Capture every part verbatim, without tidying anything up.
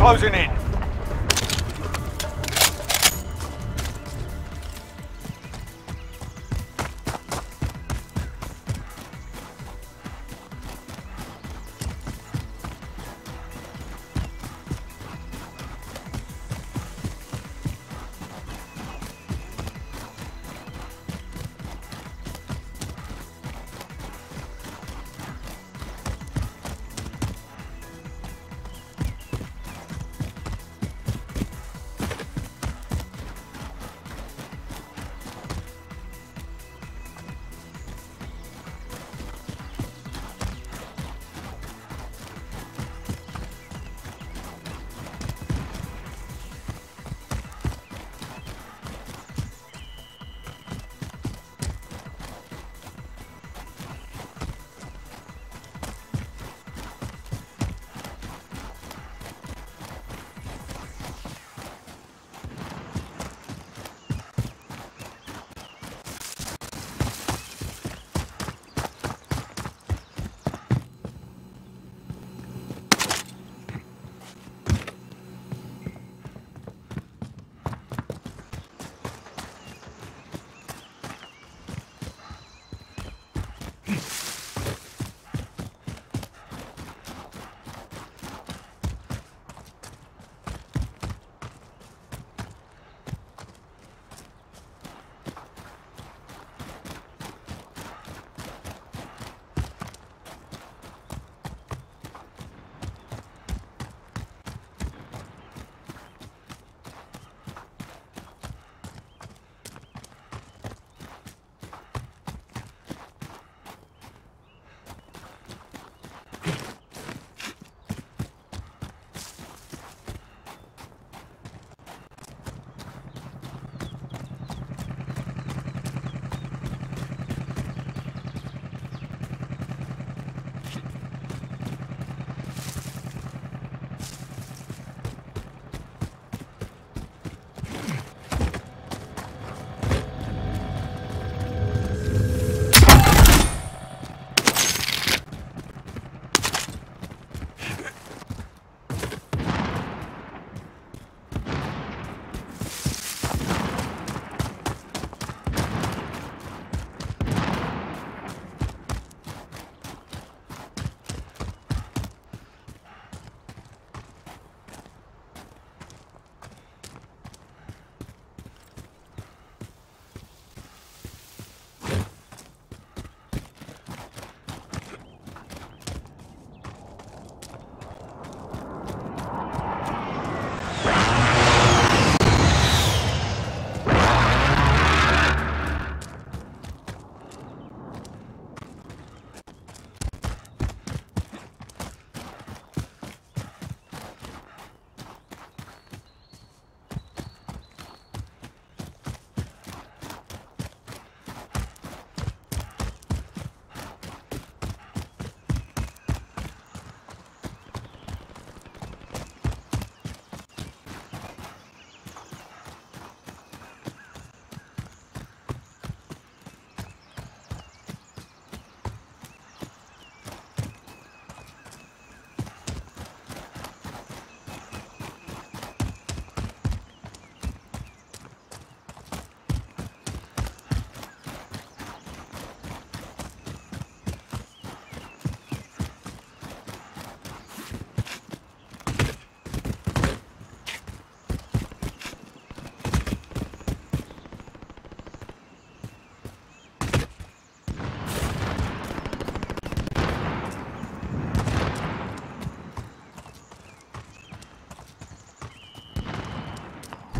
closing in.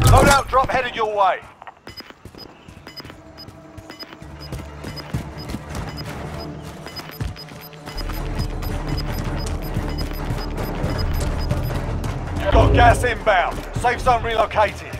Loadout drop headed your way. You've got gas inbound. Safe zone relocated.